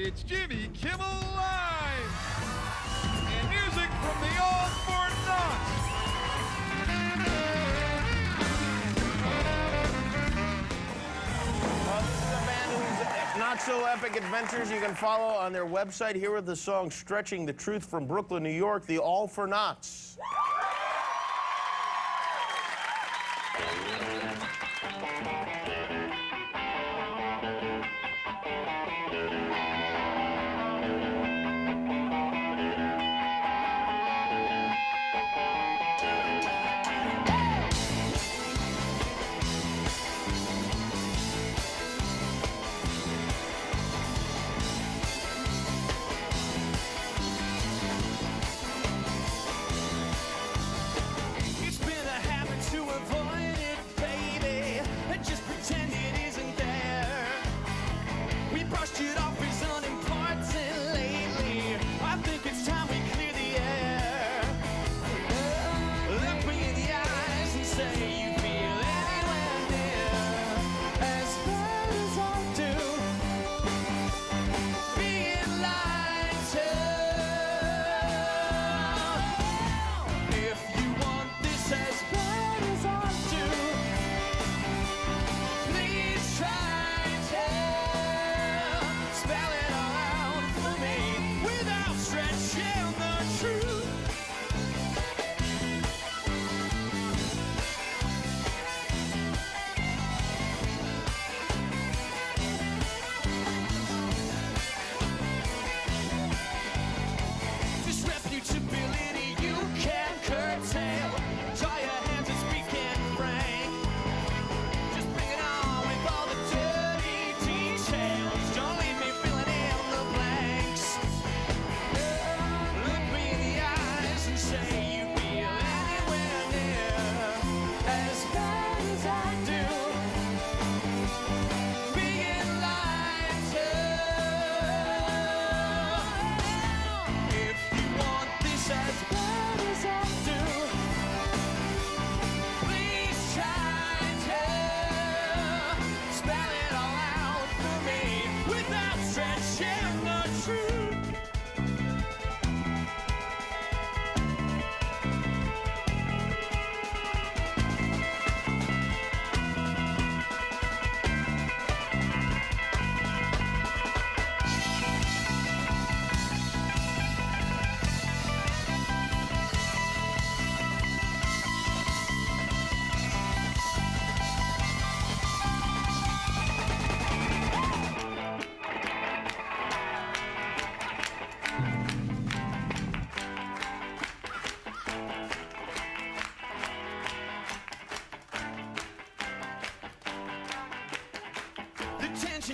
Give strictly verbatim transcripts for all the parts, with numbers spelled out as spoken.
It's Jimmy Kimmel Live! And music from The All For Nots! Well, this is a band whose not-so-epic adventures you can follow on their website. Here with the song Stretching the Truth from Brooklyn, New York, The All For Nots.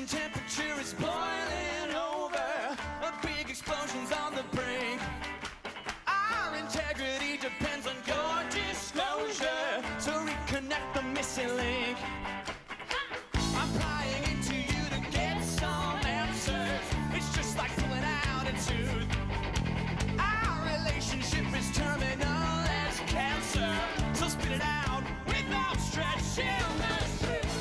Temperature is boiling over, a big explosion's on the brink. Our integrity depends on your disclosure, so reconnect the missing link. I'm prying into you to get some answers. It's just like pulling out a tooth. Our relationship is terminal as cancer, so spit it out without stretching the truth.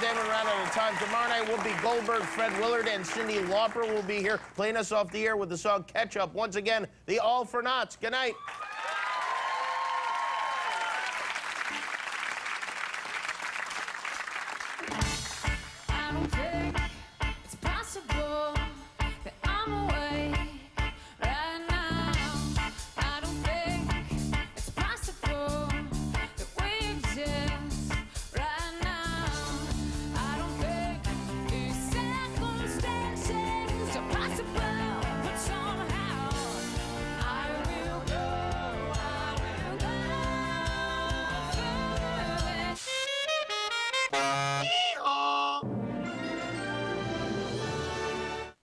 Damon ran out of time. Tomorrow night will be Goldberg, Fred Willard, and Cindy Lauper will be here playing us off the air with the song Catch Up. Once again, The All For Nots. Good night.